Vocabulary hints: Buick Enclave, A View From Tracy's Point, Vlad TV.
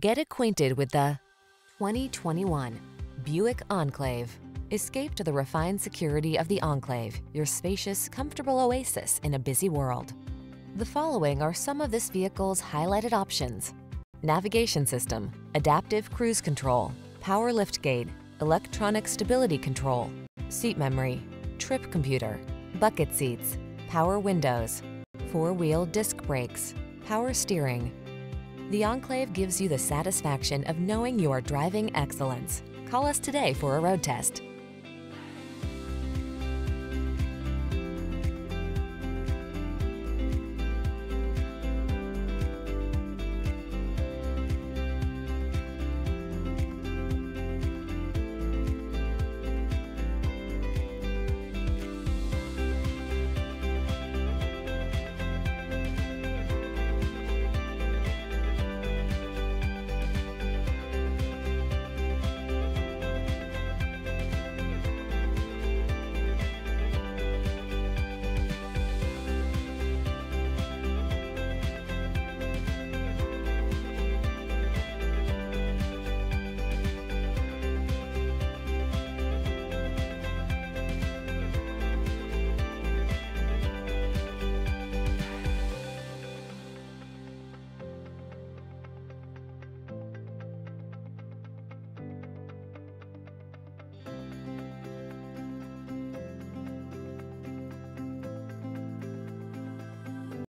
Get acquainted with the 2021 Buick Enclave. Escape to the refined security of the Enclave, your spacious, comfortable oasis in a busy world. The following are some of this vehicle's highlighted options: navigation system, adaptive cruise control, power liftgate, electronic stability control, seat memory, trip computer, bucket seats, power windows, four-wheel disc brakes, power steering. The Enclave gives you the satisfaction of knowing you are driving excellence. Call us today for a road test.